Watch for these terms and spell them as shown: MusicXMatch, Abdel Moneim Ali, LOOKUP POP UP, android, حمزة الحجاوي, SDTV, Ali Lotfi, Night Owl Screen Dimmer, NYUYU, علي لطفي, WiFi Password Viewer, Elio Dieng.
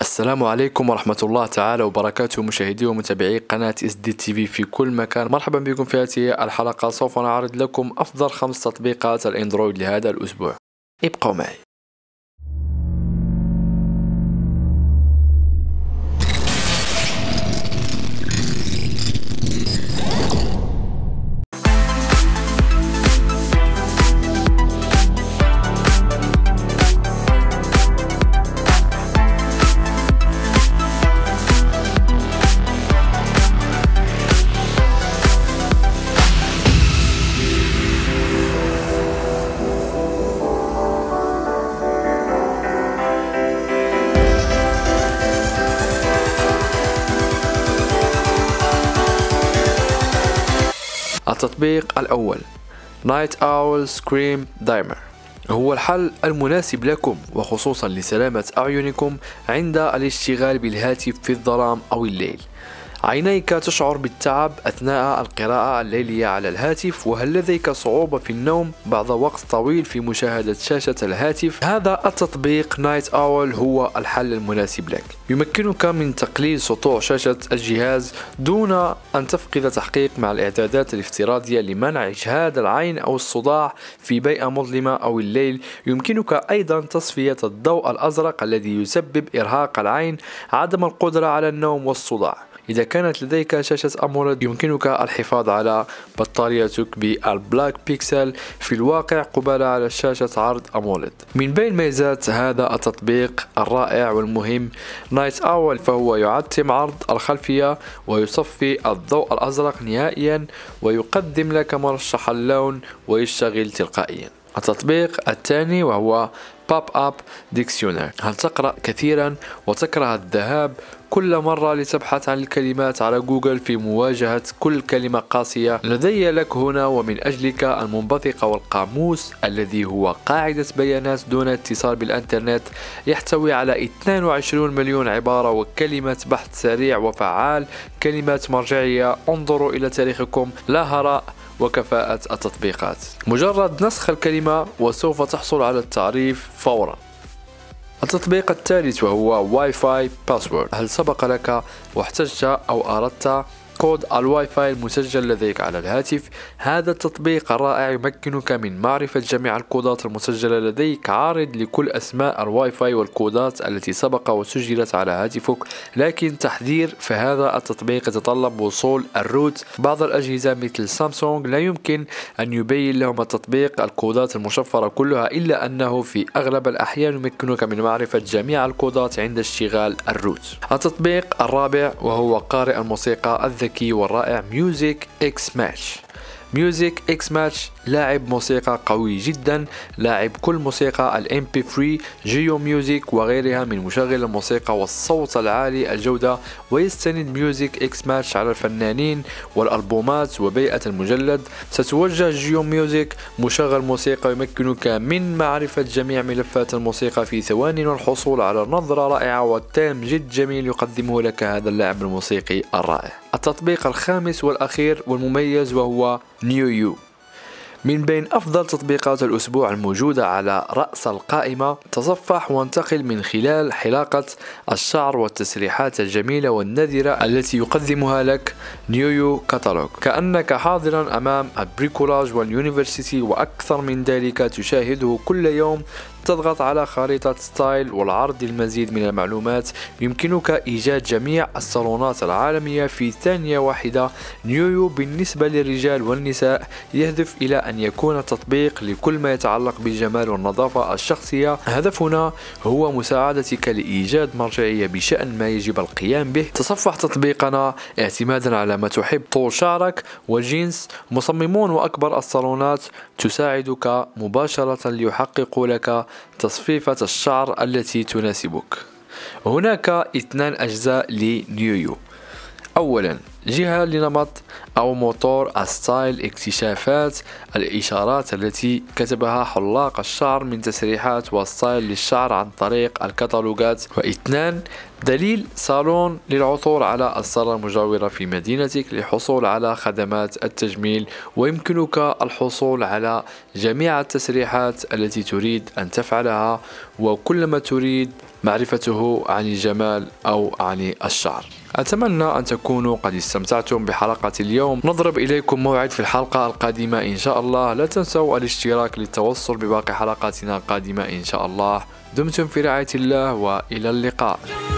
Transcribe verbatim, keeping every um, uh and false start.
السلام عليكم ورحمة الله تعالى وبركاته مشاهدي ومتابعي قناة اس دي تي في في كل مكان. مرحبا بكم في هذه الحلقة، سوف نعرض لكم أفضل خمس تطبيقات الاندرويد لهذا الأسبوع. ابقوا معي. التطبيق الأول Night Owl Screen Dimmer هو الحل المناسب لكم، وخصوصا لسلامة أعينكم عند الاشتغال بالهاتف في الظلام أو الليل. عينيك تشعر بالتعب أثناء القراءة الليلية على الهاتف، وهل لديك صعوبة في النوم بعد وقت طويل في مشاهدة شاشة الهاتف؟ هذا التطبيق نايت أول هو الحل المناسب لك. يمكنك من تقليل سطوع شاشة الجهاز دون أن تفقد تحقيق مع الإعدادات الافتراضية لمنع إجهاد العين أو الصداع في بيئة مظلمة أو الليل. يمكنك أيضا تصفية الضوء الأزرق الذي يسبب إرهاق العين، عدم القدرة على النوم والصداع. إذا كانت لديك شاشة أموليد يمكنك الحفاظ على بطاريتك بالبلاك بيكسل في الواقع قبل على شاشة عرض أموليد. من بين ميزات هذا التطبيق الرائع والمهم نايت أول، فهو يعتم عرض الخلفية ويصفي الضوء الأزرق نهائيا، ويقدم لك مرشح اللون ويشتغل تلقائيا. التطبيق الثاني وهو pop-up Dictionary. هل تقرأ كثيرا وتكره الذهاب كل مرة لتبحث عن الكلمات على جوجل في مواجهة كل كلمة قاسية؟ لدي لك هنا ومن أجلك المنبثقة والقاموس، الذي هو قاعدة بيانات دون اتصال بالإنترنت يحتوي على اثنين وعشرين مليون عبارة وكلمة بحث سريع وفعال، كلمات مرجعية. انظروا إلى تاريخكم، لا هراء، وكفاءة التطبيقات. مجرد نسخ الكلمة وسوف تحصل على التعريف فورا. التطبيق الثالث وهو واي فاي باسورد. هل سبق لك واحتجت أو أردت كود الواي فاي المسجل لديك على الهاتف؟ هذا التطبيق الرائع يمكنك من معرفة جميع الكودات المسجلة لديك، عارض لكل أسماء الواي فاي والكودات التي سبق وسجلت على هاتفك. لكن تحذير، فهذا التطبيق يتطلب وصول الروت. بعض الأجهزة مثل سامسونج لا يمكن أن يبين لهم التطبيق الكودات المشفرة كلها، إلا أنه في أغلب الأحيان يمكنك من معرفة جميع الكودات عند اشتغال الروت. التطبيق الرابع وهو قارئ الموسيقى الذكي والرائع MusicXMatch. MusicXMatch لاعب موسيقى قوي جدا، لاعب كل موسيقى الام بي ثلاثة، جيو ميوزك وغيرها من مشغل الموسيقى والصوت العالي الجودة. ويستند MusicXMatch على الفنانين والألبومات وبيئة المجلد. ستوجه جيو ميوزك مشغل موسيقى يمكنك من معرفة جميع ملفات الموسيقى في ثوان، والحصول على نظرة رائعة وتام جد جميل يقدمه لك هذا اللاعب الموسيقي الرائع. التطبيق الخامس والأخير والمميز وهو نيو. من بين أفضل تطبيقات الأسبوع الموجودة على رأس القائمة. تصفح وانتقل من خلال حلاقة الشعر والتسريحات الجميلة والنادرة التي يقدمها لك نيو كاتالوج، كأنك حاضرا أمام البريكولاج واليونيفرسيتي وأكثر من ذلك تشاهده كل يوم. تضغط على خريطة ستايل والعرض المزيد من المعلومات. يمكنك إيجاد جميع الصالونات العالمية في ثانية واحدة. نيو بالنسبة للرجال والنساء يهدف إلى أن يكون تطبيق لكل ما يتعلق بالجمال والنظافة الشخصية. هدفنا هو مساعدتك لإيجاد مرجعية بشأن ما يجب القيام به. تصفح تطبيقنا اعتمادا على ما تحب، طول شعرك والجنس، مصممون وأكبر الصالونات. تساعدك مباشرة ليحققوا لك تصفيفة الشعر التي تناسبك. هناك اثنان أجزاء لنيو. أولا جهة لنمط أو موتور الستايل، اكتشافات الإشارات التي كتبها حلاق الشعر من تسريحات وستايل للشعر عن طريق الكتالوجات. واثنان، دليل صالون للعثور على الصالة المجاورة في مدينتك للحصول على خدمات التجميل، ويمكنك الحصول على جميع التسريحات التي تريد أن تفعلها وكل ما تريد معرفته عن الجمال أو عن الشعر. أتمنى أن تكونوا قد استمتعتم بحلقة اليوم، نضرب إليكم موعد في الحلقة القادمة إن شاء الله. لا تنسوا الاشتراك للتوصل بباقي حلقاتنا القادمة إن شاء الله. دمتم في رعاية الله وإلى اللقاء.